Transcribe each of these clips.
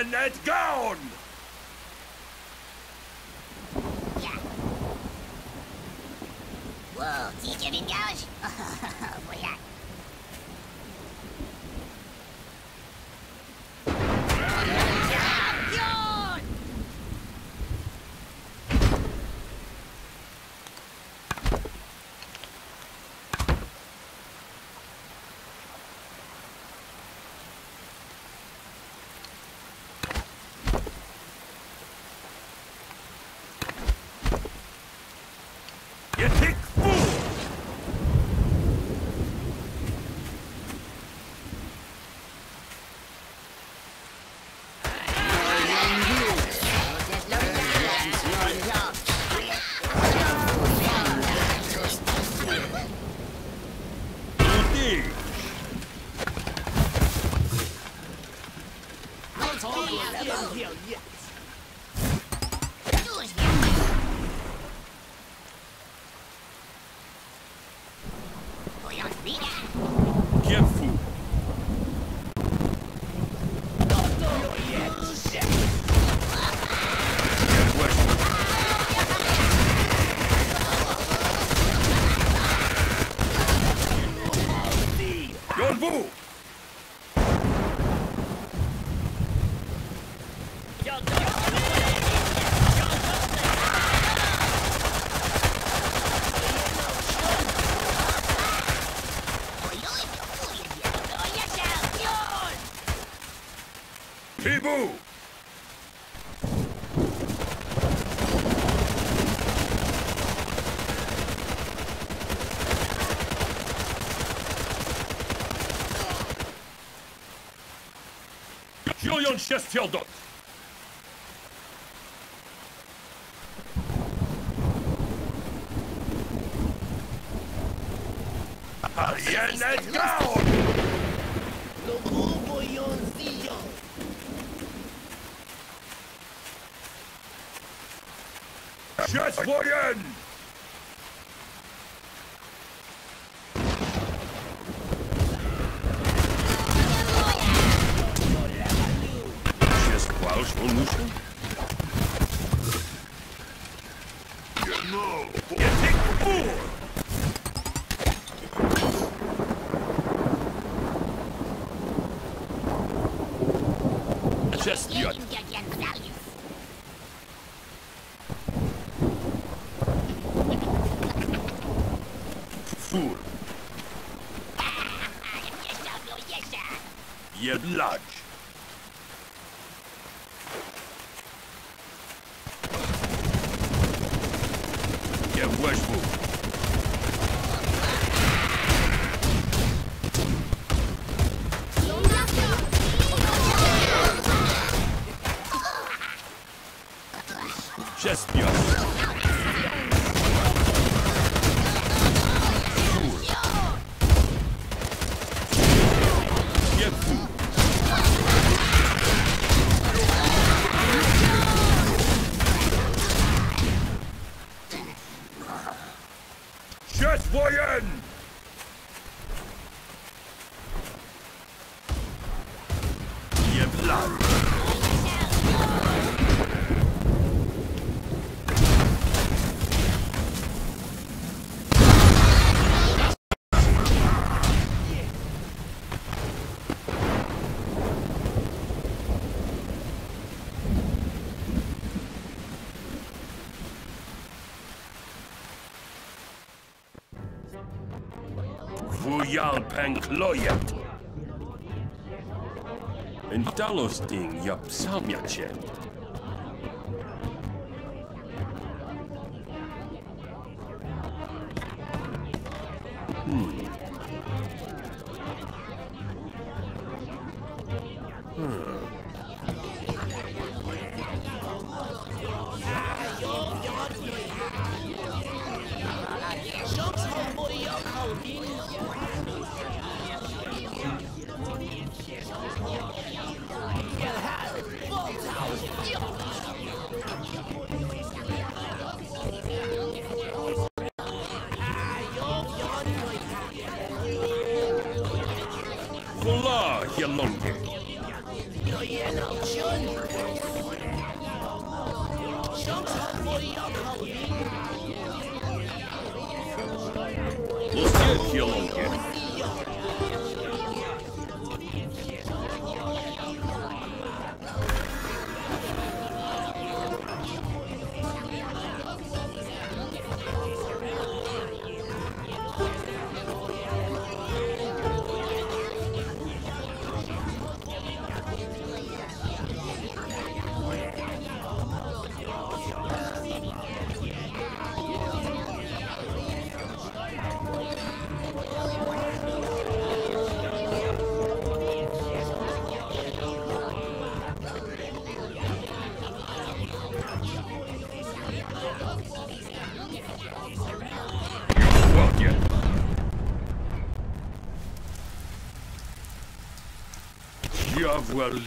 and it's gone! Yeah. Whoa, teacher didn't gouge? Oh, boy, yeah. Just your dot. Just one. Pankloyat and Dalosting Yapsamyachen. Voila, Yalonge.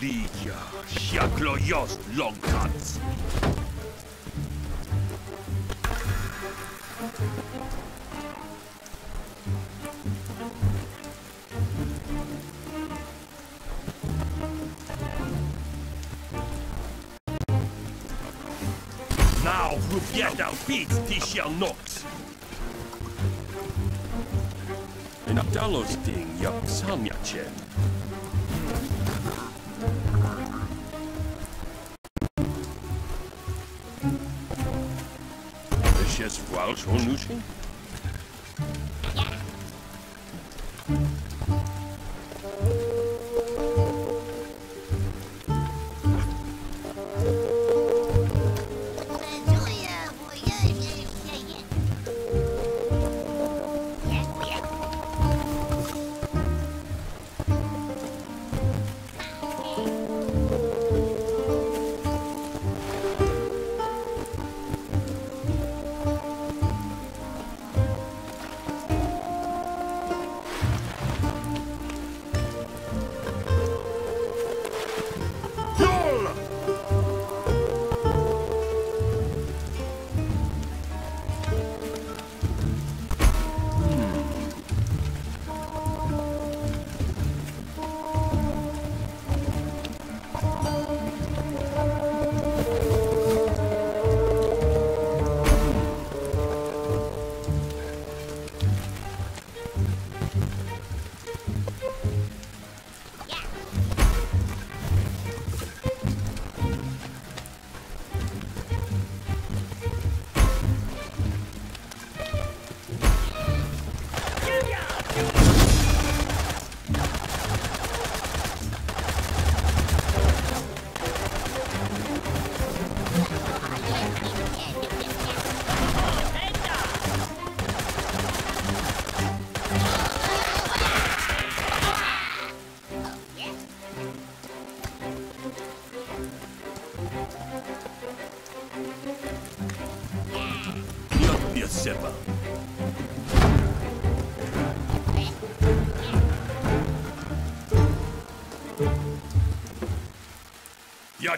Lidia, siaklo jos longkats. Now, probiert auf Beat, dich ja nox. In Abdalos Ding, ja, Samjachen. Walsh or Nushi?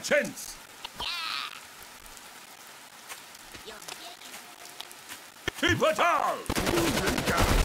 Chance. Yeah. Keep it all.